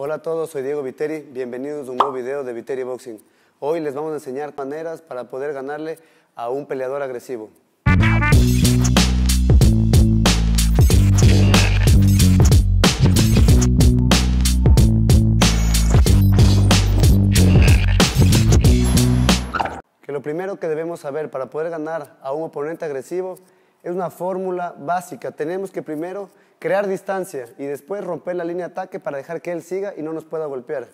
Hola a todos, soy Diego Viteri, bienvenidos a un nuevo video de Viteri Boxing. Hoy les vamos a enseñar maneras para poder ganarle a un peleador agresivo. Que lo primero que debemos saber para poder ganar a un oponente agresivo es una fórmula básica. Tenemos que primero crear distancia y después romper la línea de ataque para dejar que él siga y no nos pueda golpear.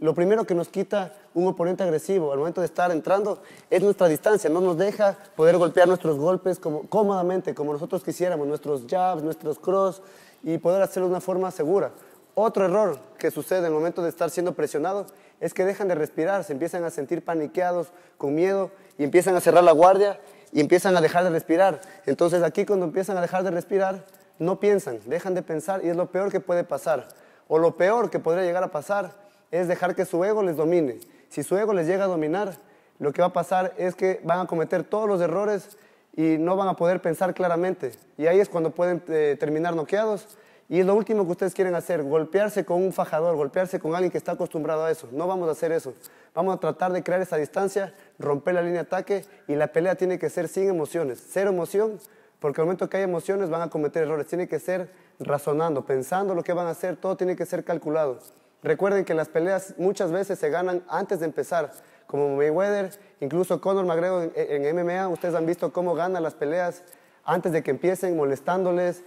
Lo primero que nos quita un oponente agresivo al momento de estar entrando es nuestra distancia. No nos deja poder golpear nuestros golpes cómodamente, como nosotros quisiéramos, nuestros jabs, nuestros cross, y poder hacerlo de una forma segura. Otro error que sucede en el momento de estar siendo presionados es que dejan de respirar, se empiezan a sentir paniqueados, con miedo, y empiezan a cerrar la guardia y empiezan a dejar de respirar. Entonces aquí, cuando empiezan a dejar de respirar, no piensan, dejan de pensar, y es lo peor que puede pasar. O lo peor que podría llegar a pasar es dejar que su ego les domine. Si su ego les llega a dominar, lo que va a pasar es que van a cometer todos los errores y no van a poder pensar claramente. Y ahí es cuando pueden terminar noqueados. Y es lo último que ustedes quieren hacer, golpearse con un fajador, golpearse con alguien que está acostumbrado a eso. No vamos a hacer eso. Vamos a tratar de crear esa distancia, romper la línea de ataque, y la pelea tiene que ser sin emociones. Cero emoción, porque al momento que hay emociones van a cometer errores. Tiene que ser razonando, pensando lo que van a hacer, todo tiene que ser calculado. Recuerden que las peleas muchas veces se ganan antes de empezar, como Mayweather, incluso Conor McGregor en MMA. Ustedes han visto cómo gana las peleas antes de que empiecen, molestándoles,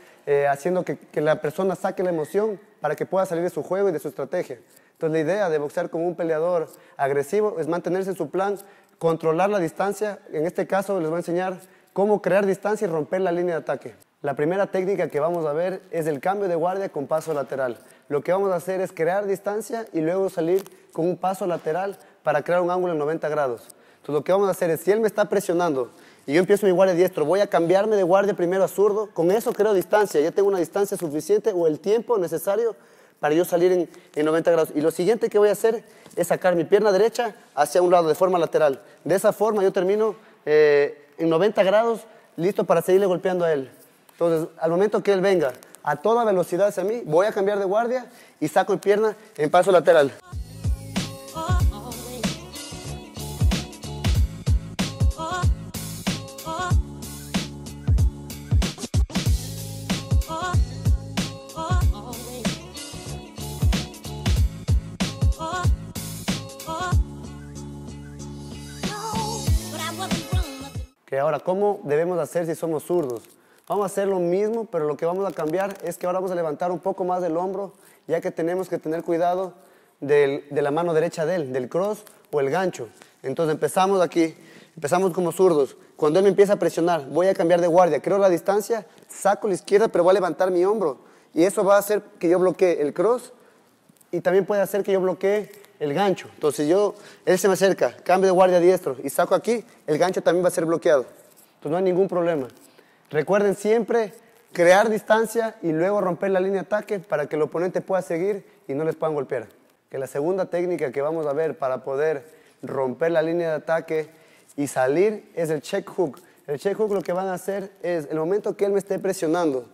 haciendo que la persona saque la emoción para que pueda salir de su juego y de su estrategia. Entonces, la idea de boxear con un peleador agresivo es mantenerse en su plan, controlar la distancia. En este caso, les voy a enseñar cómo crear distancia y romper la línea de ataque. La primera técnica que vamos a ver es el cambio de guardia con paso lateral. Lo que vamos a hacer es crear distancia y luego salir con un paso lateral para crear un ángulo de 90 grados. Entonces, lo que vamos a hacer es, si él me está presionando y yo empiezo mi guardia diestro, voy a cambiarme de guardia primero a zurdo. Con eso creo distancia, ya tengo una distancia suficiente o el tiempo necesario para yo salir en 90 grados. Y lo siguiente que voy a hacer es sacar mi pierna derecha hacia un lado de forma lateral. De esa forma yo termino en 90 grados, listo para seguirle golpeando a él. Entonces, al momento que él venga a toda velocidad hacia mí, voy a cambiar de guardia y saco mi pierna en paso lateral. Ahora, ¿cómo debemos hacer si somos zurdos? Vamos a hacer lo mismo, pero lo que vamos a cambiar es que ahora vamos a levantar un poco más del hombro, ya que tenemos que tener cuidado de la mano derecha de él, del cross o el gancho. Entonces empezamos aquí, empezamos como zurdos. Cuando él me empieza a presionar, voy a cambiar de guardia, creo la distancia, saco la izquierda, pero voy a levantar mi hombro. Y eso va a hacer que yo bloquee el cross y también puede hacer que yo bloquee el gancho. Entonces él se me acerca, cambio de guardia diestro y saco aquí, el gancho también va a ser bloqueado. Entonces no hay ningún problema. Recuerden siempre crear distancia y luego romper la línea de ataque para que el oponente pueda seguir y no les puedan golpear. Que la segunda técnica que vamos a ver para poder romper la línea de ataque y salir es el check hook. El check hook, lo que van a hacer es, el momento que él me esté presionando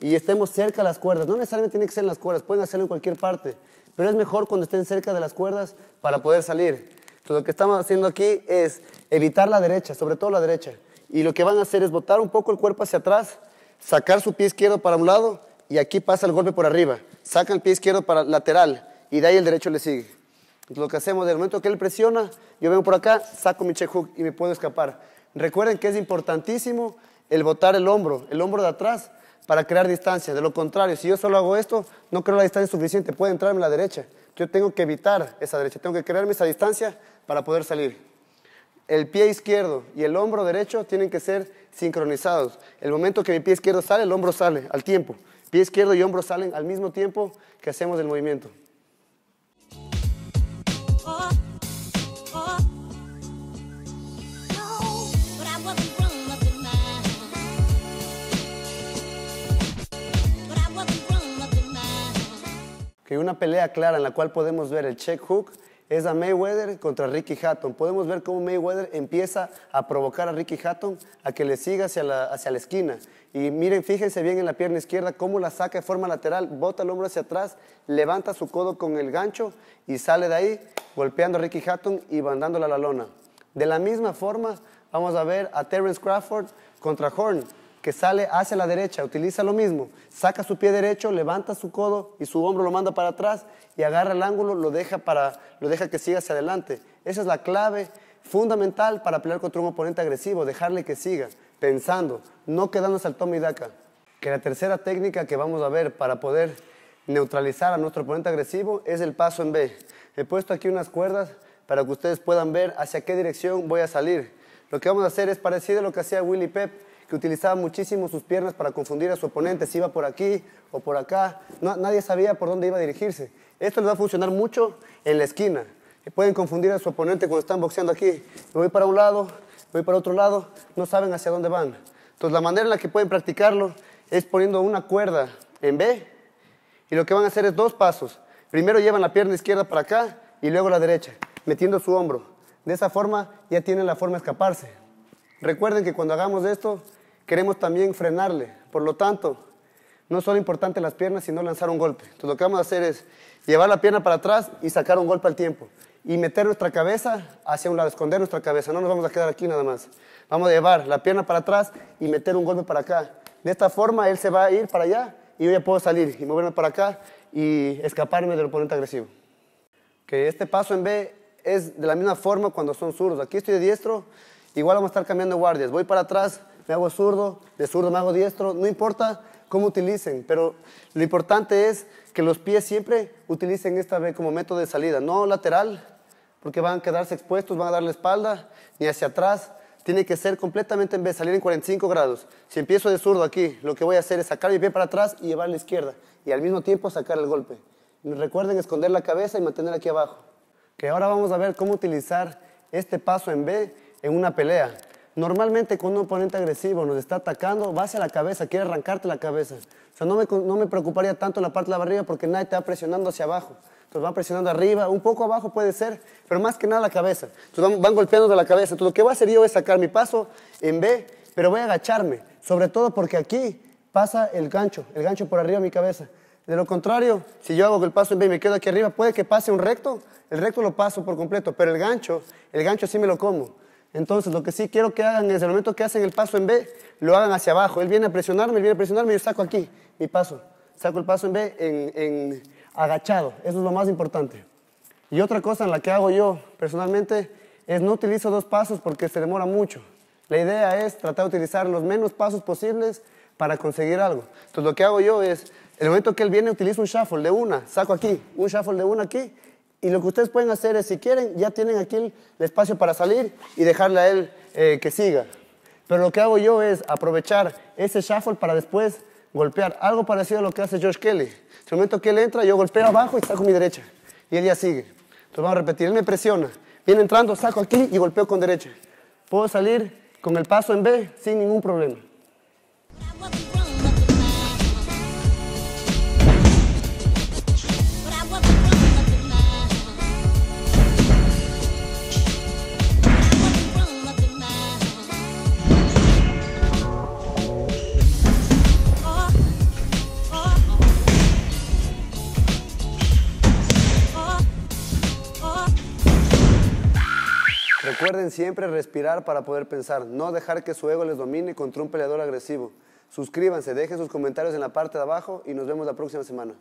y estemos cerca de las cuerdas, no necesariamente tiene que ser en las cuerdas, pueden hacerlo en cualquier parte, pero es mejor cuando estén cerca de las cuerdas para poder salir. Entonces, lo que estamos haciendo aquí es evitar la derecha, sobre todo la derecha. Y lo que van a hacer es botar un poco el cuerpo hacia atrás, sacar su pie izquierdo para un lado y aquí pasa el golpe por arriba. Sacan el pie izquierdo para lateral y de ahí el derecho le sigue. Entonces, lo que hacemos, del momento que él presiona, yo vengo por acá, saco mi check hook y me puedo escapar. Recuerden que es importantísimo el botar el hombro de atrás, para crear distancia. De lo contrario, si yo solo hago esto, no creo la distancia suficiente, puede entrarme la derecha. Yo tengo que evitar esa derecha, tengo que crearme esa distancia para poder salir. El pie izquierdo y el hombro derecho tienen que ser sincronizados. El momento que mi pie izquierdo sale, el hombro sale al tiempo. Pie izquierdo y hombro salen al mismo tiempo que hacemos el movimiento. Que una pelea clara en la cual podemos ver el check hook es a Mayweather contra Ricky Hatton. Podemos ver cómo Mayweather empieza a provocar a Ricky Hatton a que le siga hacia la esquina. Y miren, fíjense bien en la pierna izquierda cómo la saca de forma lateral, bota el hombro hacia atrás, levanta su codo con el gancho y sale de ahí golpeando a Ricky Hatton y mandándola a la lona. De la misma forma, vamos a ver a Terrence Crawford contra Horn, que sale hacia la derecha, utiliza lo mismo, saca su pie derecho, levanta su codo y su hombro lo manda para atrás y agarra el ángulo, lo deja que siga hacia adelante. Esa es la clave fundamental para pelear contra un oponente agresivo, dejarle que siga, pensando, no quedándose al toma y daca. Que la tercera técnica que vamos a ver para poder neutralizar a nuestro oponente agresivo es el paso en V. He puesto aquí unas cuerdas para que ustedes puedan ver hacia qué dirección voy a salir. Lo que vamos a hacer es parecido a lo que hacía Willy Pep, que utilizaba muchísimo sus piernas para confundir a su oponente, si iba por aquí o por acá, no, nadie sabía por dónde iba a dirigirse. Esto les va a funcionar mucho en la esquina. Pueden confundir a su oponente cuando están boxeando aquí. Me voy para un lado, me voy para otro lado, no saben hacia dónde van. Entonces la manera en la que pueden practicarlo es poniendo una cuerda en V, y lo que van a hacer es dos pasos. Primero llevan la pierna izquierda para acá y luego la derecha, metiendo su hombro. De esa forma ya tienen la forma de escaparse. Recuerden que cuando hagamos esto, queremos también frenarle. Por lo tanto, no solo importante las piernas, sino lanzar un golpe. Entonces lo que vamos a hacer es llevar la pierna para atrás y sacar un golpe al tiempo. Y meter nuestra cabeza hacia un lado, esconder nuestra cabeza. No nos vamos a quedar aquí nada más. Vamos a llevar la pierna para atrás y meter un golpe para acá. De esta forma él se va a ir para allá y yo ya puedo salir y moverme para acá y escaparme del oponente agresivo. Que este paso en B es de la misma forma cuando son zurdos. Aquí estoy de diestro, igual vamos a estar cambiando guardias. Voy para atrás, me hago zurdo, de zurdo me hago diestro, no importa cómo utilicen, pero lo importante es que los pies siempre utilicen esta vez como método de salida, no lateral, porque van a quedarse expuestos, van a dar la espalda, ni hacia atrás, tiene que ser completamente en vez, salir en 45 grados. Si empiezo de zurdo aquí, lo que voy a hacer es sacar mi pie para atrás y llevar a la izquierda, y al mismo tiempo sacar el golpe. Recuerden esconder la cabeza y mantener aquí abajo. Que ahora vamos a ver cómo utilizar este paso en B en una pelea. Normalmente cuando un oponente agresivo nos está atacando, va hacia la cabeza, quiere arrancarte la cabeza. O sea, no me preocuparía tanto en la parte de la barriga porque nadie te va presionando hacia abajo. Entonces van presionando arriba, un poco abajo puede ser, pero más que nada la cabeza. Entonces van golpeando de la cabeza. Entonces lo que voy a hacer yo es sacar mi paso en B, pero voy a agacharme. Sobre todo porque aquí pasa el gancho por arriba de mi cabeza. De lo contrario, si yo hago el paso en B y me quedo aquí arriba, puede que pase un recto, el recto lo paso por completo, pero el gancho sí me lo como. Entonces, lo que sí quiero que hagan es, el momento que hacen el paso en B, lo hagan hacia abajo. Él viene a presionarme, yo saco aquí mi paso. Saco el paso en B en agachado. Eso es lo más importante. Y otra cosa en la que hago yo, personalmente, es no utilizo dos pasos porque se demora mucho. La idea es tratar de utilizar los menos pasos posibles para conseguir algo. Entonces, lo que hago yo es, el momento que él viene, utilizo un shuffle de una. Saco aquí, un shuffle de una aquí. Y lo que ustedes pueden hacer es, si quieren, ya tienen aquí el espacio para salir y dejarle a él que siga. Pero lo que hago yo es aprovechar ese shuffle para después golpear. Algo parecido a lo que hace Josh Kelly. En el momento que él entra, yo golpeo abajo y saco mi derecha. Y él ya sigue. Entonces vamos a repetir. Él me presiona. Viene entrando, saco aquí y golpeo con derecha. Puedo salir con el paso en B sin ningún problema. Recuerden siempre respirar para poder pensar, no dejar que su ego les domine contra un peleador agresivo. Suscríbanse, dejen sus comentarios en la parte de abajo y nos vemos la próxima semana.